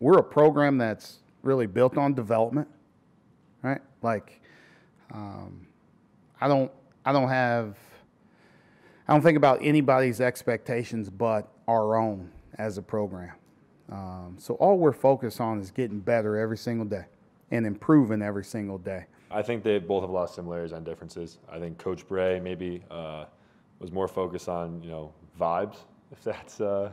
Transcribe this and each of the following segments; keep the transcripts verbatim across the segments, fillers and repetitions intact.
we're a program that's really built on development, right? Like, um, I don't, I don't have, I don't think about anybody's expectations but our own as a program. Um, so all we're focused on is getting better every single day and improving every single day. I think they both have a lot of similarities and differences. I think Coach Brey maybe uh, was more focused on, you know, vibes, if that's uh,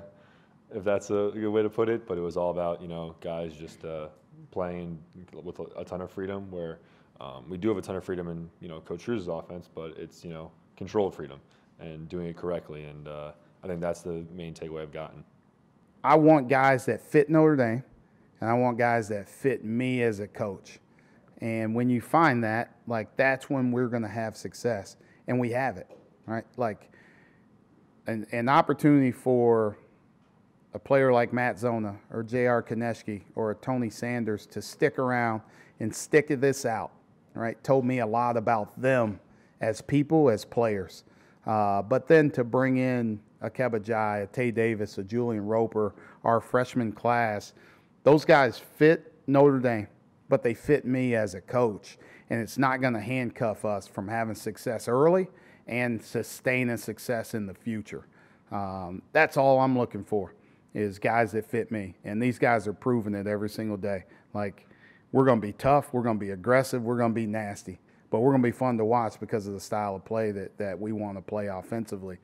if that's a good way to put it. But it was all about, you know, guys just uh, playing with a ton of freedom. Where um, we do have a ton of freedom in, you know, Coach Shrews' offense, but it's, you know, controlled freedom and doing it correctly. And uh, I think that's the main takeaway I've gotten. I want guys that fit Notre Dame, and I want guys that fit me as a coach. And when you find that, like, that's when we're going to have success, and we have it, right? Like, an, an opportunity for a player like Matt Zona or J R Kaneshki or a Tony Sanders to stick around and stick this out, right, told me a lot about them as people, as players. Uh, but then to bring in a Kebba Jai, a Tay Davis, a Julian Roper, our freshman class, those guys fit Notre Dame, but they fit me as a coach. And it's not going to handcuff us from having success early and sustaining success in the future. Um, that's all I'm looking for, is guys that fit me. And these guys are proving it every single day. Like, we're going to be tough, we're going to be aggressive, we're going to be nasty. But we're going to be fun to watch because of the style of play that, that we want to play offensively.